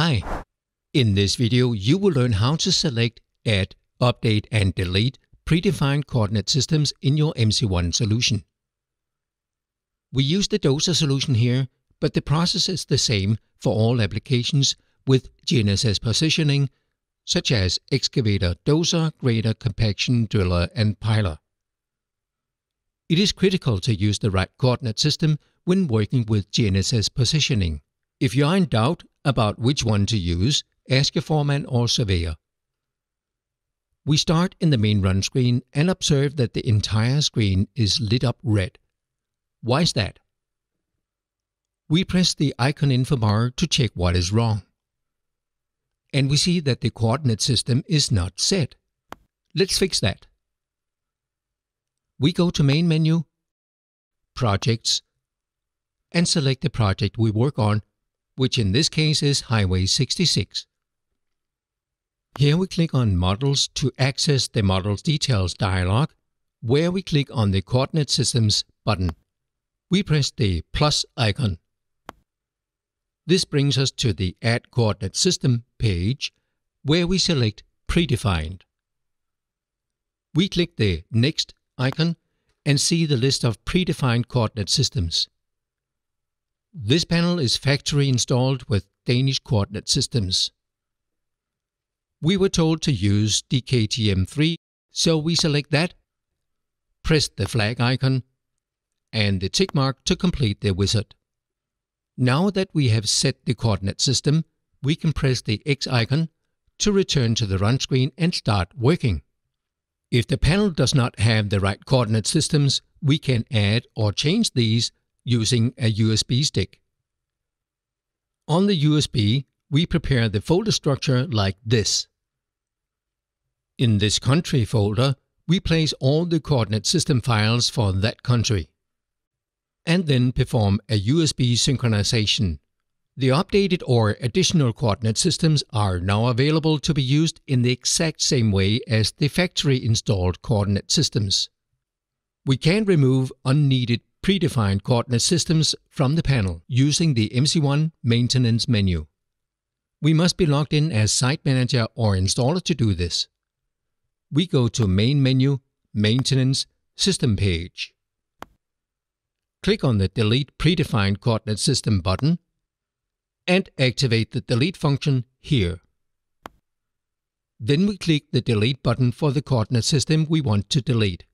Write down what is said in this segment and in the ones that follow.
Hi! In this video you will learn how to select, add, update and delete predefined coordinate systems in your MC1 solution. We use the DOSA solution here, but the process is the same for all applications with GNSS positioning, such as excavator, dozer, grader, compaction, driller and piler. It is critical to use the right coordinate system when working with GNSS positioning. If you are in doubt about which one to use, ask your foreman or surveyor. We start in the main run screen and observe that the entire screen is lit up red. Why is that? We press the icon info bar to check what is wrong. And we see that the coordinate system is not set. Let's fix that. We go to Main Menu, Projects, and select the project we work on, which in this case is Highway 66. Here we click on Models to access the Models Details dialog, where we click on the Coordinate Systems button. We press the plus icon. This brings us to the Add Coordinate System page, where we select Predefined. We click the Next icon and see the list of predefined coordinate systems. This panel is factory installed with Danish coordinate systems. We were told to use DKTM3, so we select that, press the flag icon and the tick mark to complete the wizard. Now that we have set the coordinate system, we can press the X icon to return to the run screen and start working. If the panel does not have the right coordinate systems, we can add or change these using a USB stick. On the USB, we prepare the folder structure like this. In this country folder, we place all the coordinate system files for that country, and then perform a USB synchronization. The updated or additional coordinate systems are now available to be used in the exact same way as the factory installed coordinate systems. We can remove unneeded predefined coordinate systems from the panel using the MC1 maintenance menu. We must be logged in as site manager or installer to do this. We go to Main Menu, Maintenance, System page. Click on the Delete Predefined Coordinate System button and activate the delete function here. Then we click the delete button for the coordinate system we want to delete.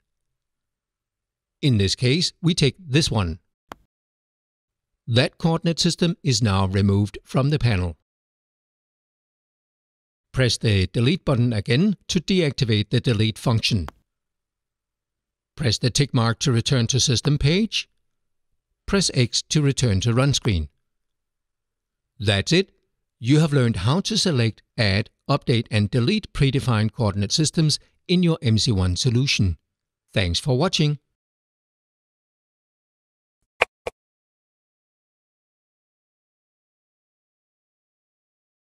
In this case, we take this one. That coordinate system is now removed from the panel. Press the delete button again to deactivate the delete function. Press the tick mark to return to system page. Press X to return to run screen. That's it. You have learned how to select, add, update and delete predefined coordinate systems in your MC1 solution. Thanks for watching.